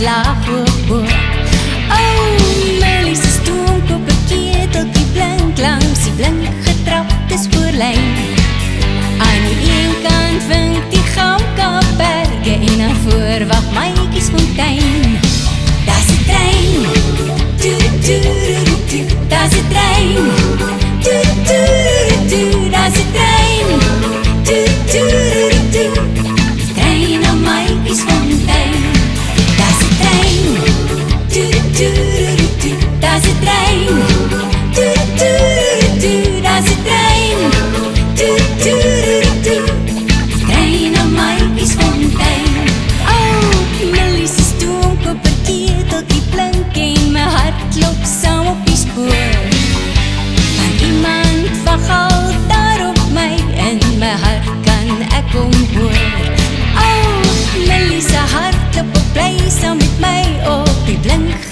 Laag hoog. Oh, Millie se stoomkop 'n keteltjie blink langs die blink getrapte spoorlyn. Aan die een kant vind die Gamkaapberge en aan voor wag Maatjiesfontein. Daar's 'n trein, toet toet toet toet, daar's 'n trein, toet toet toet, daar's 'n trein, toet toet toet, trein na Maatjiesfontein. Daar's 'n trein, toet toet toet, daar's 'n trein, toet toet toet, trein na Maatjiesfontein. Oh, Millie se stoomkop 'n keteltjie blink en my hart klop saam op die spoor. Want iemand wag al daar op my, in my hart kan ek hom hoor. Oh, Millie se hart klop bly saam met my op die blink.